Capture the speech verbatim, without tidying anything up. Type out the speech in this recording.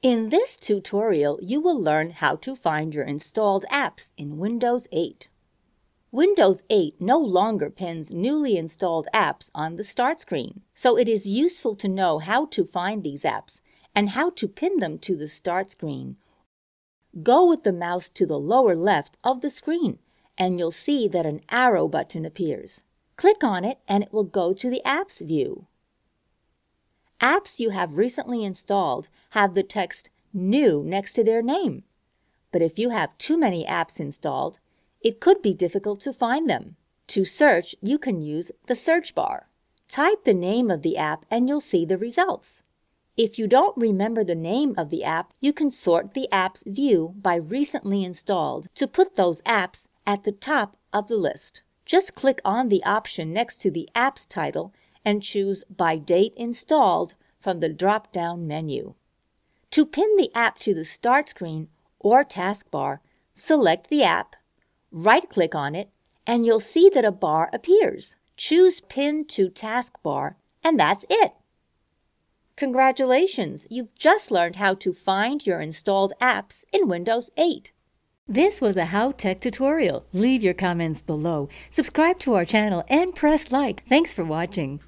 In this tutorial, you will learn how to find your installed apps in Windows eight. Windows eight no longer pins newly installed apps on the start screen, so it is useful to know how to find these apps and how to pin them to the start screen. Go with the mouse to the lower left of the screen, and you'll see that an arrow button appears. Click on it, and it will go to the Apps view. Apps you have recently installed have the text New next to their name. But if you have too many apps installed, it could be difficult to find them. To search, you can use the search bar. Type the name of the app and you'll see the results. If you don't remember the name of the app, you can sort the Apps view by Recently Installed to put those apps at the top of the list. Just click on the option next to the Apps title and choose By Date Installed from the drop-down menu. To pin the app to the start screen or taskbar, select the app, right-click on it, and you'll see that a bar appears. Choose Pin to Taskbar, and that's it. Congratulations! You've just learned how to find your installed apps in Windows eight. This was a HowTech tutorial. Leave your comments below, subscribe to our channel, and press like. Thanks for watching.